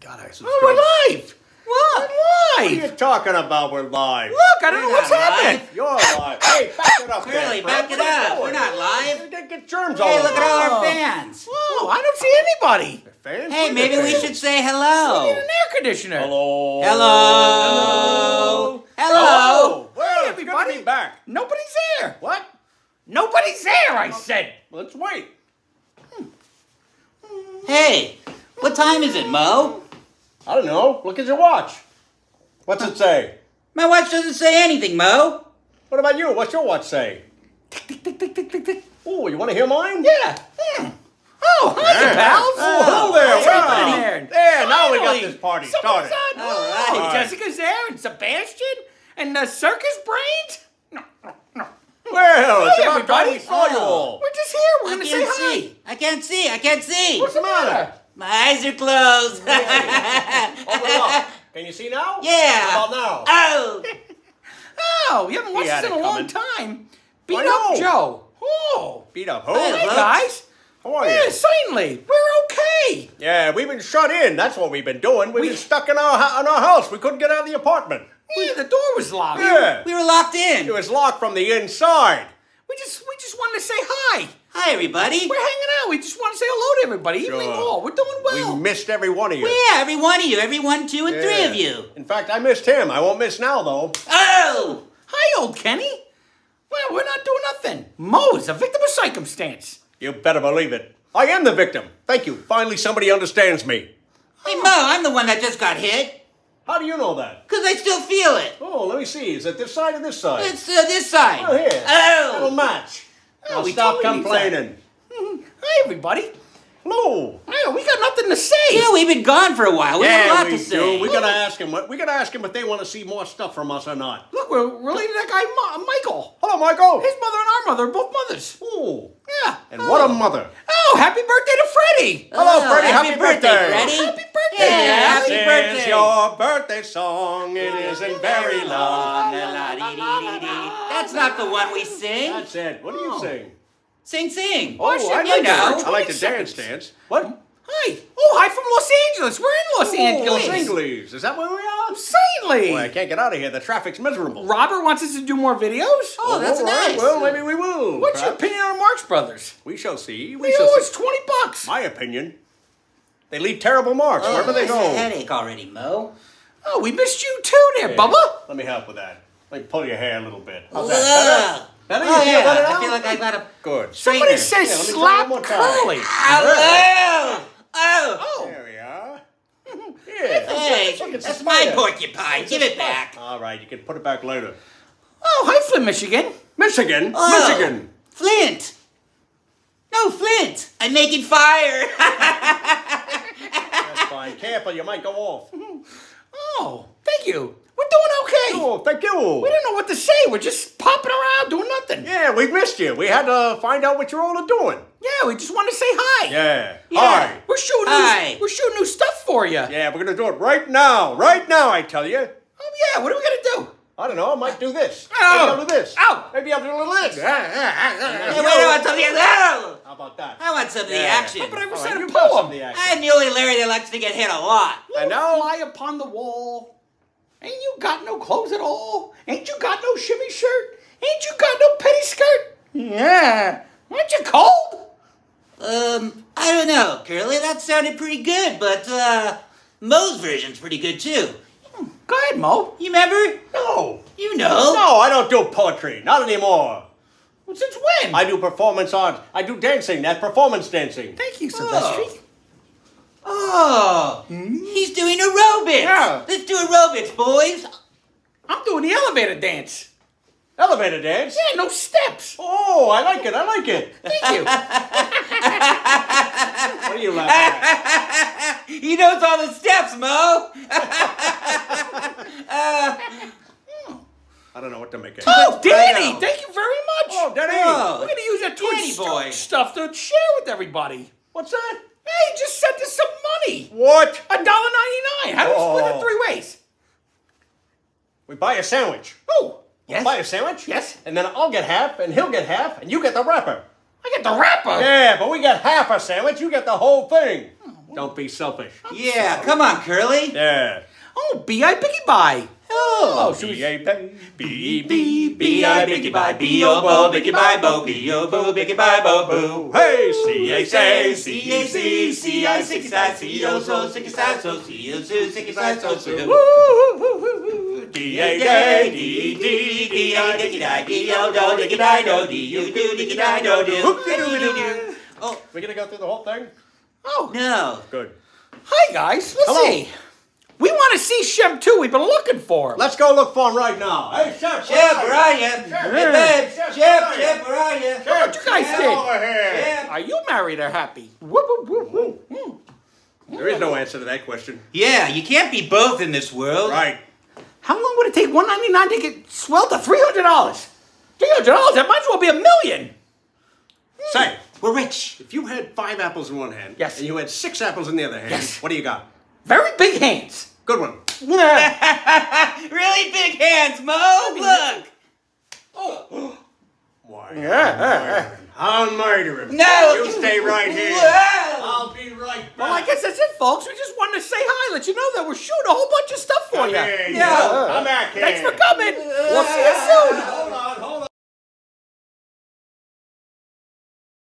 God, I subscribe. Oh, we're live! What? We're live! What are you talking about? We're live. Look, I don't know what's happening. You're live. Hey, back it up. Curly, back it up. We're not live. Get germs all over. Hey, look at all our fans. Whoa, I don't see anybody. Fans? Hey, maybe we should say hello. We need an air conditioner. Hello. Hello. Hello. Hello. Hey, everybody. Good to be back. Nobody's there. What? Nobody's there, I said. Let's wait. Hey, what time is it, Moe? I don't know. Look at your watch. What's it say? My watch doesn't say anything, Moe. What about you? What's your watch say? Tick, tick, tick, tick, tick, tick, tick. Oh, you want to hear mine? Yeah. Oh, hi, yeah. Pals. Oh, hello there. Wow. There, now we got this party started. All right. Jessica's there and Sebastian and the circus brains. Well, it's about time we saw you all. We're just here. We're going to say hi. I can't see. I can't see. What's the matter? My eyes are closed. Open up. Can you see now? Yeah. How about now? Oh. Oh, you haven't watched this in a long time. Beat Up Joe. Oh. Beat Up who? Hey, guys. How are you? Yeah, certainly. We're okay. Yeah, we've been shut in. That's what we've been doing. We've been stuck in our house. We couldn't get out of the apartment. Yeah, the door was locked. Yeah. We were locked in. It was locked from the inside. We just wanted to say hi. Hi, everybody. We're hanging out. We just want to say hello to everybody. Sure. Evening all. We're doing well. We missed every one of you. Yeah, every one of you. Every one, two, and three of you. In fact, I missed him. I won't miss now, though. Oh! Hi, old Kenny. Well, we're not doing nothing. Moe is a victim of circumstance. You better believe it. I am the victim. Thank you. Finally, somebody understands me. Hey, Moe, I'm the one that just got hit. How do you know that? Because I still feel it. Oh, let me see. Is it this side or this side? It's this side. Oh, here. Oh. That'll match. Oh, now stop complaining. Hi, everybody. Hello. Hey, we got nothing to say. Yeah, we've been gone for a while. We got a lot to say. We got to ask him. We got to ask him if they want to see more stuff from us or not. Look, we're related to that guy, Michael. Hello, Michael. His mother and our mother are both mothers. Oh. Yeah. And what a mother. Oh, happy birthday to Freddie. Hello, Freddie. Happy birthday, Freddie. Happy birthday. Yeah, happy birthday. This is your birthday song. It isn't very long. That's not the one we sing. That's it. What do you sing? Sing, sing. Oh, I like to dance. What? Hi. Oh, hi from Los Angeles. We're in Los Angeles. Los Angeles. Is that where we are? Certainly. Boy, I can't get out of here. The traffic's miserable. Robert wants us to do more videos? Oh, that's nice. Well, maybe we will. What's your opinion on Marx Brothers? We shall see. We shall see. It's $20. My opinion. They leave terrible marks wherever they go. It's a headache already, Moe. Oh, we missed you too there, Bubba. Let me help with that. Let me pull your hair a little bit. How's that? I feel like I got a good. Somebody says slap Curly. Oh, there we are. Hey, that's my porcupine. Give it back. All right, you can put it back later. Oh, hi, Flint, Michigan. Michigan, Michigan. Flint. No, Flint. I'm making fire. That's fine. Careful, you might go off. Oh, thank you. We're doing okay. Oh, thank you. We don't know what to say. We're just popping around doing nothing. Yeah, we missed you. We had to find out what you all are doing. Yeah, we just wanted to say hi. Yeah. Hi. We're shooting. Hi. We're shooting new stuff for you. Yeah, we're gonna do it right now. Right now, I tell you. Oh yeah. What are we gonna do? I don't know. I might do this. Oh. Maybe I'll do this. Ow. Maybe I'll do a little this. How about that? I want some of the action. But I was saying a poem. I'm the only Larry that likes to get hit a lot. I know. Fly upon the wall. Ain't you got no clothes at all? Ain't you got no shimmy shirt? Ain't you got no pettiskirt? Yeah. Aren't you cold? I don't know, Curly. That sounded pretty good, but, Moe's version's pretty good, too. Go ahead, Moe. You remember? No. You know. No, I don't do poetry. Not anymore. Well, since when? I do performance art. I do dancing. That's performance dancing. Thank you, Sylvester. Oh, he's doing aerobics. Yeah. Let's do aerobics, boys. I'm doing the elevator dance. Elevator dance? Yeah, no steps. Oh, I like it. I like it. Thank you. What are you laughing at? He knows all the steps, Moe. I don't know what to make of it. Oh, Danny, thank you very much. Oh, Danny. We're going to use that Twitch stuff to share with everybody. What's that? Hey, just sent us some money. What? $1.99. How do we split it three ways? We buy a sandwich. Oh, yes. Buy a sandwich. Yes. And then I'll get half, and he'll get half, and you get the wrapper. I get the wrapper? Yeah, but we get half a sandwich. You get the whole thing. Oh, Don't be selfish. Yeah, come on, Curly. There. Oh, B.I. Biggie Bye. Oh, B.I. Biggie B.I. Biggie Bye. B.O.B.O. Biggie Bye Bo. B.O.B.O. Biggie Bye Bo Boo. Hey, C.A.C. C.A.C. C.I. 69. C.O.S.O. 69. So C.O.S.O. 69. So C.O.S.O. Woo-hoo-hoo-hoo-hoo. D.A.K. D.E.D. D.I. Biggie Bye. D.O.D.O. Biggie Bye No. D.U.D. Biggie Bye No. Do. Oh, we gonna go through the whole thing? Oh. No. Good. Hi, guys. Let's see. We want to see Shemp, too. We've been looking for him. Let's go look for him right now. Hey, Shemp, where are you? Hey, babe. Shemp, where are you? What you guys did? Over here. Shemp. Are you married or happy? Whoop, whoop, whoop, whoop. There is no answer to that question. Yeah, you can't be both in this world. Right. How long would it take $1.99 to get swelled to $300? $300? That might as well be $1 million. Say, we're rich. If you had 5 apples in one hand, yes, and you had 6 apples in the other hand, yes, what do you got? Very big hands. Good one. Yeah. Really big hands, Moe. Look. Oh. Why? Yeah. I'll murder him. No. You stay right here. Whoa. I'll be right back. Well, I guess that's it, folks. We just wanted to say hi, let you know that we're shooting a whole bunch of stuff for you. Yeah. I'm back here. Thanks for coming. We'll see you soon.